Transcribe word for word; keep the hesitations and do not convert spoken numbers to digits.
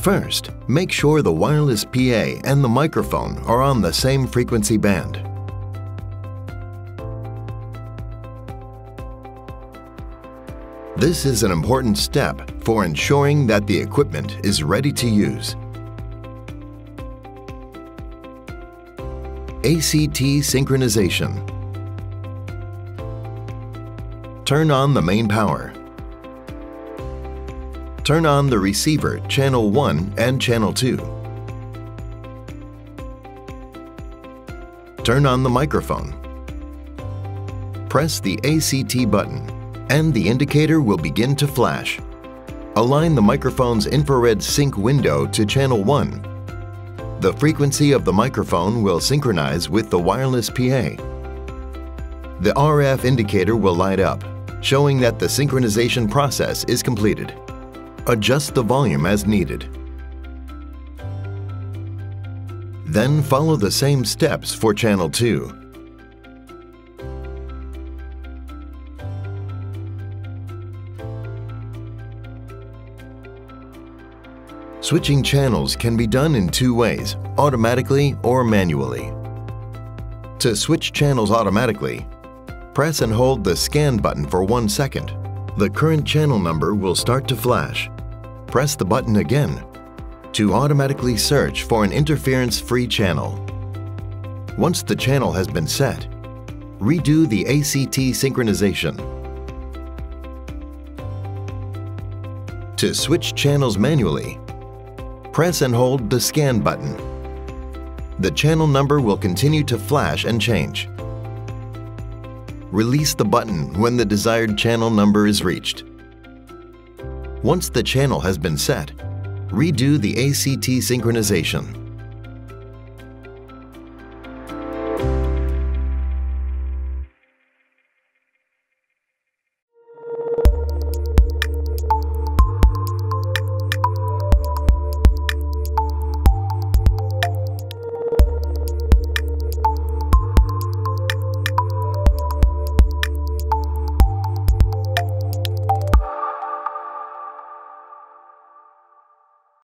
First, make sure the wireless P A and the microphone are on the same frequency band. This is an important step for ensuring that the equipment is ready to use. A C T synchronization. Turn on the main power. Turn on the receiver channel one and channel two. Turn on the microphone. Press the A C T button and the indicator will begin to flash. Align the microphone's infrared sync window to channel one. The frequency of the microphone will synchronize with the wireless P A. The R F indicator will light up, showing that the synchronization process is completed. Adjust the volume as needed. Then follow the same steps for channel two. Switching channels can be done in two ways, automatically or manually. To switch channels automatically, press and hold the scan button for one second. The current channel number will start to flash. Press the button again to automatically search for an interference-free channel. Once the channel has been set, redo the A C T synchronization. To switch channels manually, press and hold the scan button. The channel number will continue to flash and change. Release the button when the desired channel number is reached. Once the channel has been set, redo the A C T synchronization.